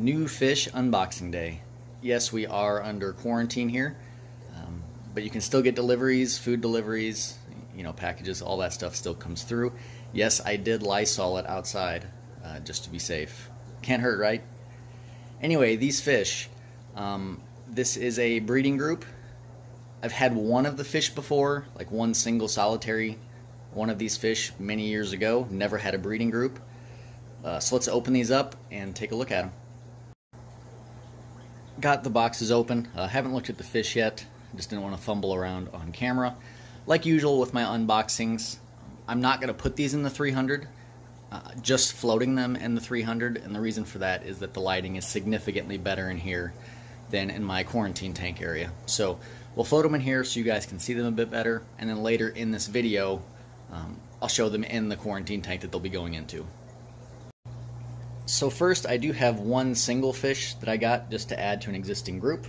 New fish unboxing day. Yes, we are under quarantine here, but you can still get deliveries, food deliveries, you know, packages, all that stuff still comes through. Yes, I did Lysol it outside just to be safe. Can't hurt, right? Anyway, these fish, this is a breeding group. I've had one of the fish before, like one single solitary one of these fish many years ago, never had a breeding group. So let's open these up and take a look at them. Got the boxes open. Haven't looked at the fish yet. Just didn't want to fumble around on camera. Like usual with my unboxings, I'm not going to put these in the 300, just floating them in the 300. And the reason for that is that the lighting is significantly better in here than in my quarantine tank area. So we'll float them in here so you guys can see them a bit better. And then later in this video, I'll show them in the quarantine tank that they'll be going into. So first, I do have one single fish that I got just to add to an existing group.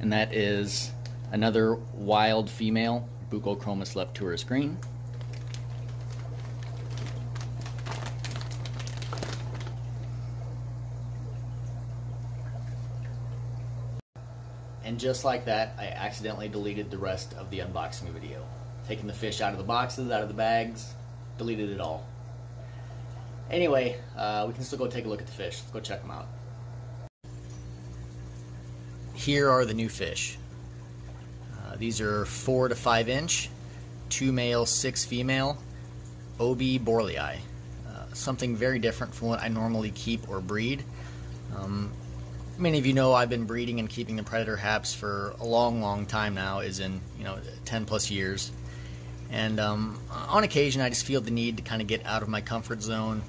And that is another wild female, Buccochromis lepturus green. And just like that, I accidentally deleted the rest of the unboxing video. Taking the fish out of the boxes, out of the bags, deleted it all. Anyway, we can still go take a look at the fish. Let's go check them out. Here are the new fish. These are 4 to 5 inch, 2 male, 6 female, OB borleyi. Something very different from what I normally keep or breed. Many of you know I've been breeding and keeping the predator haps for a long time now, as in, you know, 10 plus years. And on occasion, I just feel the need to kind of get out of my comfort zone,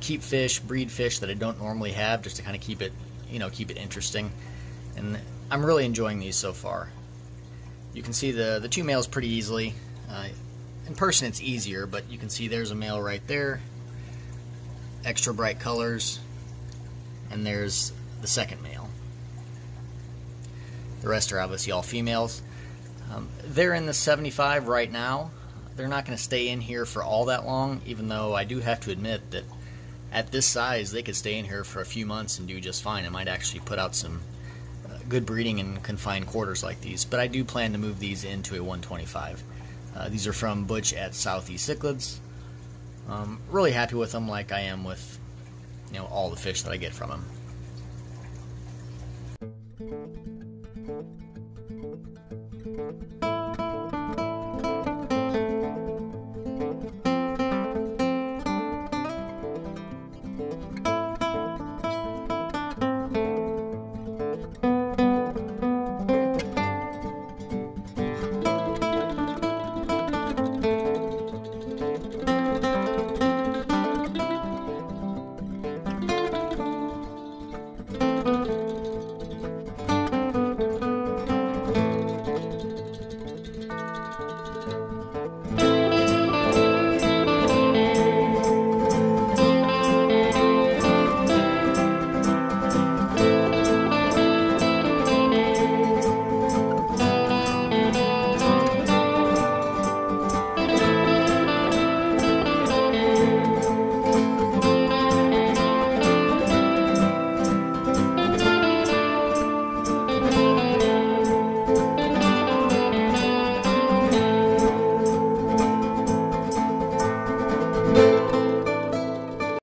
keep fish, breed fish that I don't normally have, just to kind of keep it, you know, keep it interesting. And I'm really enjoying these so far. You can see the 2 males pretty easily. In person, it's easier, but you can see there's a male right there, extra bright colors, and there's the second male. The rest are obviously all females. They're in the 75 right now. They're not going to stay in here for all that long, even though I do have to admit that at this size they could stay in here for a few months and do just fine. I might actually put out some good breeding in confined quarters like these, but I do plan to move these into a 125. These are from Butch at Southeast Cichlids. Really happy with them, like I am with, you know, all the fish that I get from them.